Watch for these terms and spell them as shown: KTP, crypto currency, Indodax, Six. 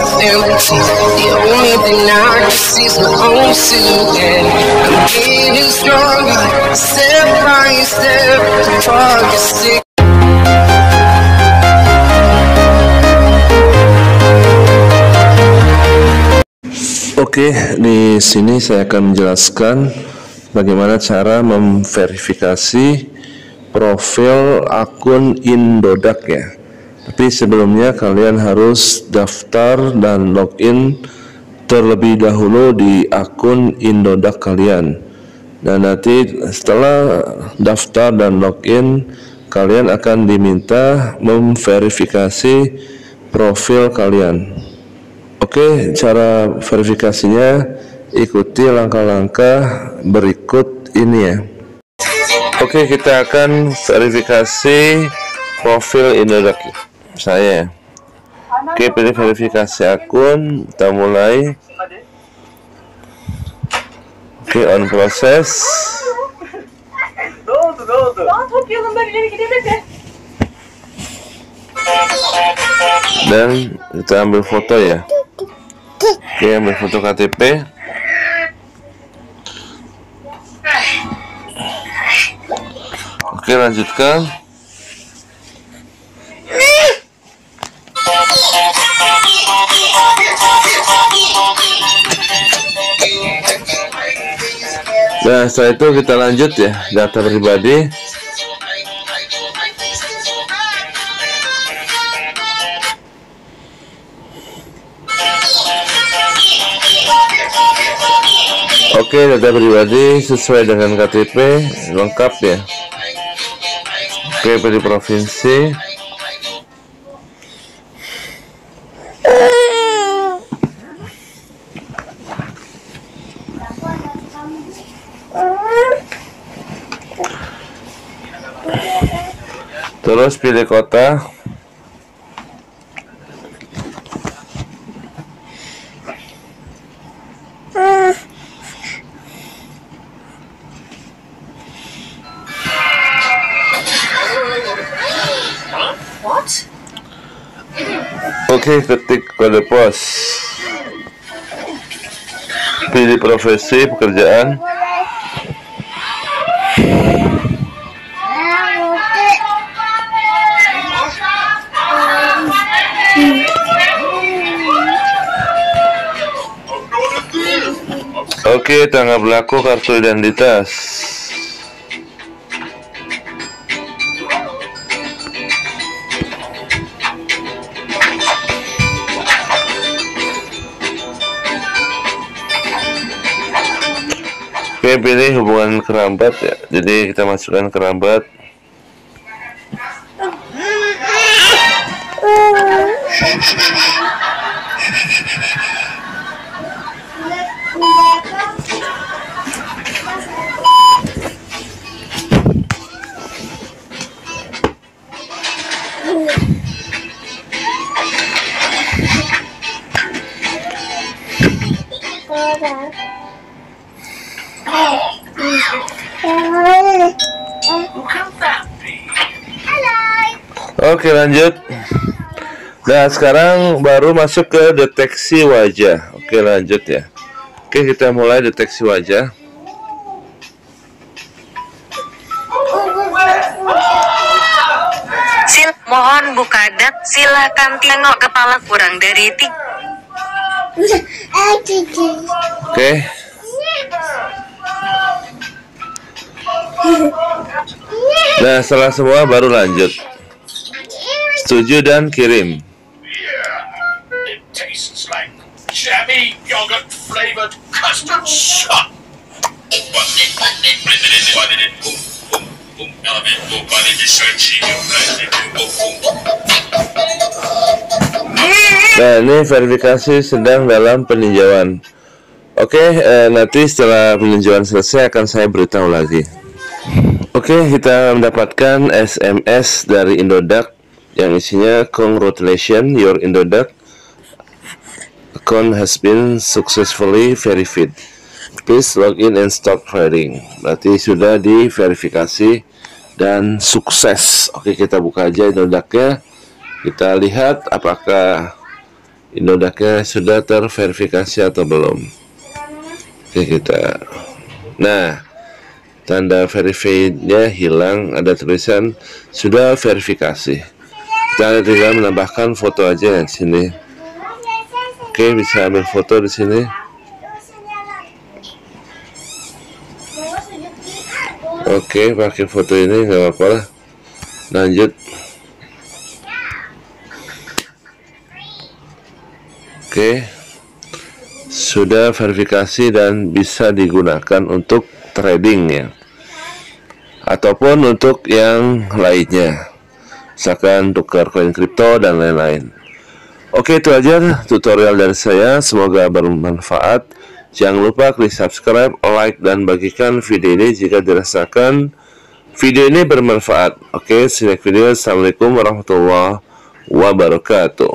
empty. The only thing I can see is my own silhouette. I'm getting stronger, step by step. The fog is thick. Oke, di sini saya akan menjelaskan bagaimana cara memverifikasi profil akun Indodax ya. Tapi sebelumnya kalian harus daftar dan login terlebih dahulu di akun Indodax kalian. Dan nanti setelah daftar dan login, kalian akan diminta memverifikasi profil kalian. Oke, cara verifikasinya ikuti langkah-langkah berikut ini ya. Oke, kita akan verifikasi profil Indodax saya. Oke, pilih verifikasi akun, kita mulai. Oke, on proses. Dan kita ambil foto ya. Oke, ambil foto KTP. Oke, lanjutkan. Nah, setelah itu kita lanjut ya, data pribadi. Oke, data pribadi sesuai dengan KTP lengkap ya. Oke, pilih provinsi. Terus pilih kota. Oke, ketik kode pos. Pilih profesi, pekerjaan. Oke, tanggal berlaku kartu identitas. Oke, pilih hubungan kerabat ya. Jadi kita masukkan kerabat. Oke, lanjut. Nah, sekarang baru masuk ke deteksi wajah. Oke, lanjut ya. Oke, kita mulai deteksi wajah. Mohon buka dat, silakan tengok kepala kurang dari 3. Oke. Nah, setelah semua baru lanjut. Setuju dan kirim. Nah, ini verifikasi sedang dalam peninjauan. Oke, nanti setelah peninjauan selesai akan saya beritahu lagi. Oke, kita mendapatkan SMS dari Indodax yang isinya congratulations, your Indodax account has been successfully verified. Please log in and stop trading. Berarti sudah diverifikasi dan sukses. Oke, kita buka aja Indodaxnya. Kita lihat apakah Indodax-nya sudah terverifikasi atau belum. Oke, kita. Nah, tanda verify-nya hilang, ada tulisan sudah verifikasi. Kita tinggal menambahkan foto aja di sini. Oke, bisa ambil foto di sini. Oke, pakai foto ini nggak apa-apa lah. Lanjut. Oke, sudah verifikasi dan bisa digunakan untuk trading ya, ataupun untuk yang lainnya, misalkan tukar koin kripto dan lain-lain. Oke, itu aja tutorial dari saya, semoga bermanfaat. Jangan lupa klik subscribe, like, dan bagikan video ini jika dirasakan video ini bermanfaat. Oke, see you next video. Assalamualaikum warahmatullahi wabarakatuh.